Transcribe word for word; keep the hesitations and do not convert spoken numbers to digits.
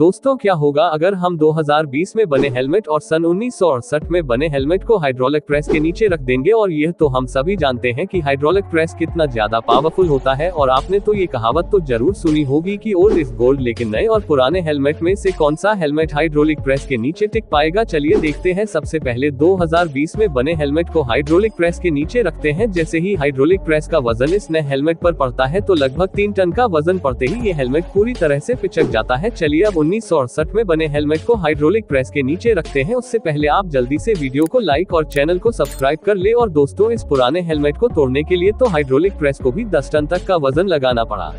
दोस्तों क्या होगा अगर हम दो हज़ार बीस में बने हेलमेट और सन उन्नीस सौ अड़सठ में बने हेलमेट को हाइड्रोलिक प्रेस के नीचे रख देंगे। और यह तो हम सभी जानते हैं कि हाइड्रोलिक प्रेस कितना ज्यादा पावरफुल होता है। और आपने तो ये कहावत तो जरूर सुनी होगी कि ओल्ड इज गोल्ड, लेकिन नए और पुराने हेलमेट में से कौन सा हेलमेट हाइड्रोलिक प्रेस के नीचे टिक पाएगा। चलिए देखते हैं। सबसे पहले दो हज़ार बीस में बने हेलमेट को हाइड्रोलिक प्रेस के नीचे रखते हैं। जैसे ही हाइड्रोलिक प्रेस का वजन इस नए हेलमेट पर पड़ता है तो लगभग तीन टन का वजन पड़ते ही ये हेलमेट पूरी तरह से पिचक जाता है। चलिए अब उन्नीस सौ अड़सठ में बने हेलमेट को हाइड्रोलिक प्रेस के नीचे रखते हैं। उससे पहले आप जल्दी से वीडियो को लाइक और चैनल को सब्सक्राइब कर ले। और दोस्तों इस पुराने हेलमेट को तोड़ने के लिए तो हाइड्रोलिक प्रेस को भी दस टन तक का वजन लगाना पड़ा।